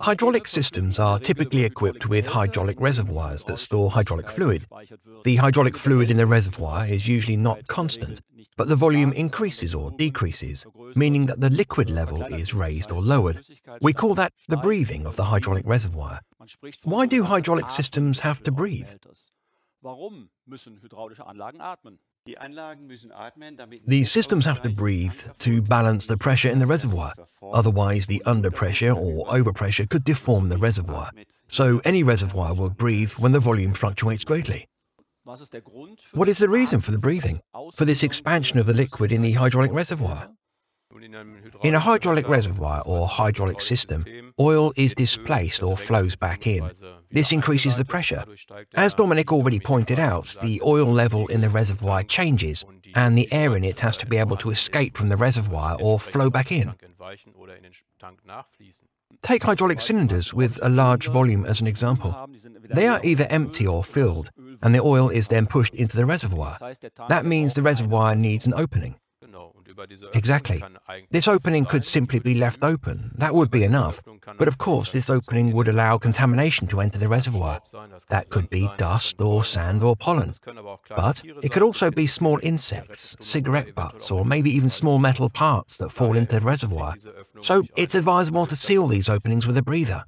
Hydraulic systems are typically equipped with hydraulic reservoirs that store hydraulic fluid. The hydraulic fluid in the reservoir is usually not constant, but the volume increases or decreases, meaning that the liquid level is raised or lowered. We call that the breathing of the hydraulic reservoir. Why do hydraulic systems have to breathe? The systems have to breathe to balance the pressure in the reservoir, otherwise the underpressure or overpressure could deform the reservoir. So any reservoir will breathe when the volume fluctuates greatly. What is the reason for the breathing, for this expansion of the liquid in the hydraulic reservoir? In a hydraulic reservoir or hydraulic system, oil is displaced or flows back in. This increases the pressure. As Dominic already pointed out, the oil level in the reservoir changes, and the air in it has to be able to escape from the reservoir or flow back in. Take hydraulic cylinders with a large volume as an example. They are either empty or filled, and the oil is then pushed into the reservoir. That means the reservoir needs an opening. Exactly. This opening could simply be left open. That would be enough. But of course, this opening would allow contamination to enter the reservoir. That could be dust or sand or pollen. But it could also be small insects, cigarette butts, or maybe even small metal parts that fall into the reservoir. So it's advisable to seal these openings with a breather.